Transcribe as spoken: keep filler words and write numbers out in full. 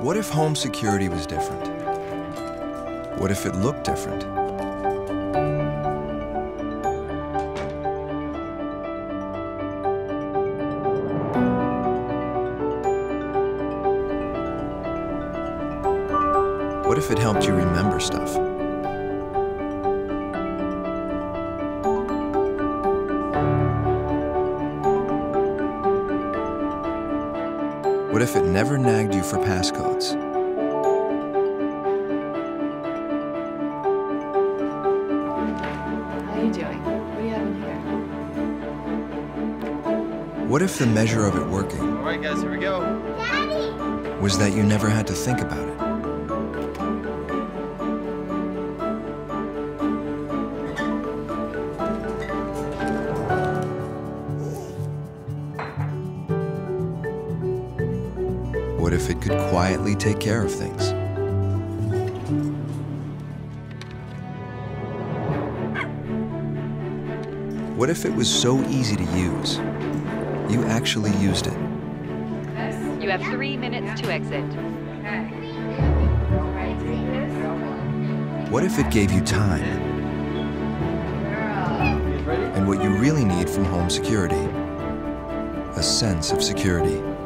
What if home security was different? What if it looked different? What if it helped you remember stuff? What if it never nagged you for passcodes? How are you doing? What do you have in here? What if the measure of it working, all right, guys, here we go, Daddy, was that you never had to think about it? What if it could quietly take care of things? What if it was so easy to use, you actually used it? You have three minutes to exit. What if it gave you time? And what you really need from home security, a sense of security.